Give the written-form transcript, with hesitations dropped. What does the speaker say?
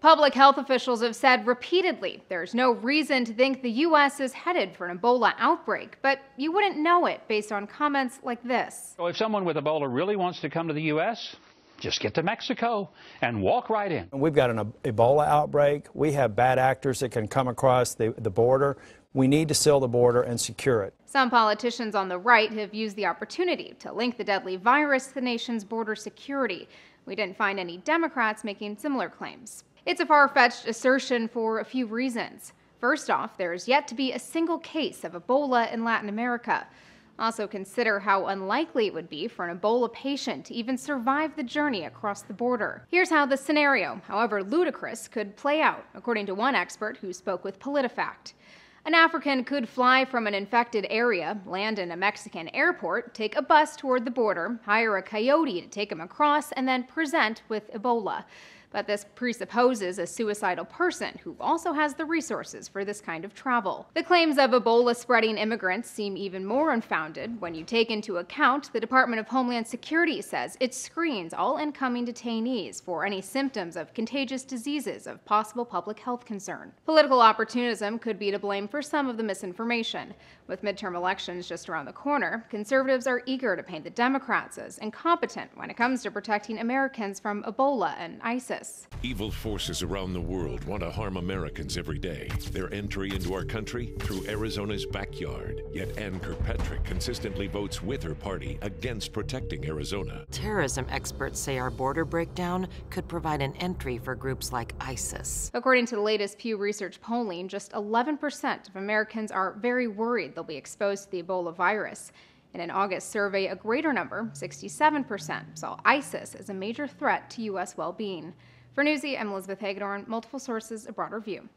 Public health officials have said repeatedly there's no reason to think the U.S. is headed for an Ebola outbreak, but you wouldn't know it based on comments like this. Well, if someone with Ebola really wants to come to the U.S., just get to Mexico and walk right in. We've got an Ebola outbreak. We have bad actors that can come across the border. We need to seal the border and secure it. Some politicians on the right have used the opportunity to link the deadly virus to the nation's border security. We didn't find any Democrats making similar claims. It's a far-fetched assertion for a few reasons. First off, there's yet to be a single case of Ebola in Latin America. Also consider how unlikely it would be for an Ebola patient to even survive the journey across the border. Here's how the scenario, however ludicrous, could play out, according to one expert who spoke with PolitiFact. An African could fly from an infected area, land in a Mexican airport, take a bus toward the border, hire a coyote to take him across, and then present with Ebola. But this presupposes a suicidal person who also has the resources for this kind of travel. The claims of Ebola-spreading immigrants seem even more unfounded when you take into account the Department of Homeland Security says it screens all incoming detainees for any symptoms of contagious diseases of possible public health concern. Political opportunism could be to blame for some of the misinformation. With midterm elections just around the corner, conservatives are eager to paint the Democrats as incompetent when it comes to protecting Americans from Ebola and ISIS. Evil forces around the world want to harm Americans every day. Their entry into our country through Arizona's backyard. Yet Ann Kirkpatrick consistently votes with her party against protecting Arizona. Terrorism experts say our border breakdown could provide an entry for groups like ISIS. According to the latest Pew Research polling, just 11% of Americans are very worried they'll be exposed to the Ebola virus. In an August survey, a greater number, 67%, saw ISIS as a major threat to U.S. well-being. For Newsy, I'm Elizabeth Hagedorn, multiple sources, a broader view.